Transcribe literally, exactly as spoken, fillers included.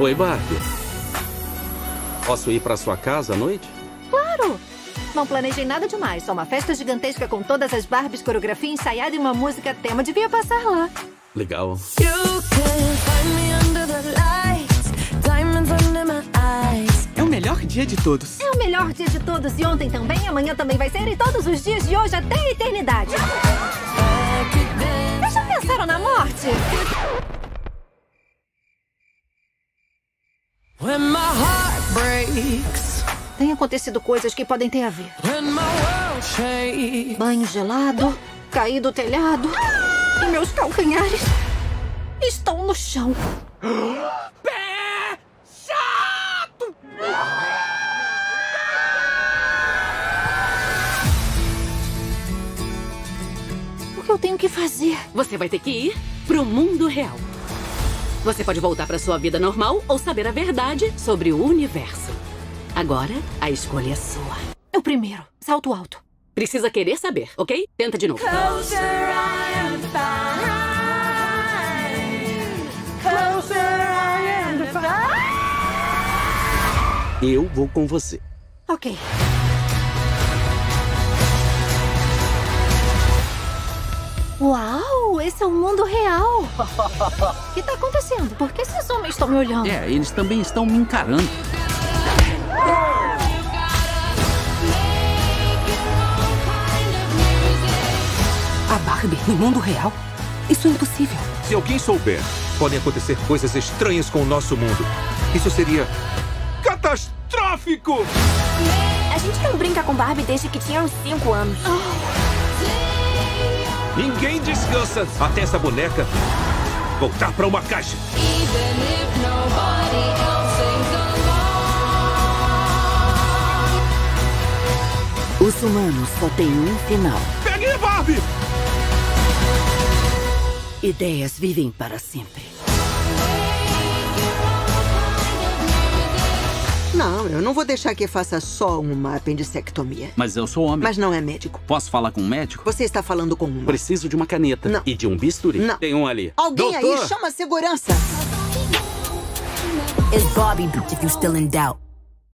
Oi, Barbie. Posso ir pra sua casa à noite? Claro! Não planejei nada demais. Só uma festa gigantesca com todas as Barbies, coreografia ensaiada e uma música tema. Devia passar lá. Legal. É o melhor dia de todos. É o melhor dia de todos. E ontem também, amanhã também vai ser. E todos os dias de hoje até a eternidade. Vocês já pensaram na morte? When my heart breaks. Tem acontecido coisas que podem ter a ver. When my world shakes. Banho gelado, caí do telhado ah! e meus calcanhares estão no chão. Pé chato! O que eu tenho que fazer? Você vai ter que ir pro mundo real. Você pode voltar para sua vida normal ou saber a verdade sobre o universo. Agora, a escolha é sua. Eu primeiro. Salto alto. Precisa querer saber, ok? Tenta de novo. Closer, I am fine. Closer, I am fine. Eu vou com você. Ok. Uau, esse é um mundo real. O que tá acontecendo? Por que esses homens estão me olhando? É, eles também estão me encarando. A Barbie no mundo real? Isso é impossível. Se alguém souber, podem acontecer coisas estranhas com o nosso mundo. Isso seria catastrófico! A gente não brinca com Barbie desde que tinha uns cinco anos. Oh. Ninguém descansa até essa boneca voltar pra uma caixa. Os humanos só tem um final. Peguei a Barbie! Ideias vivem para sempre. Não, eu não vou deixar que faça só uma apendicectomia. Mas eu sou homem. Mas não é médico. Posso falar com um médico? Você está falando com um. Preciso de uma caneta. Não. E de um bisturi. Não. Tem um ali. Alguém Doutor? Aí chama a segurança. It's Bobby, if you're still in doubt.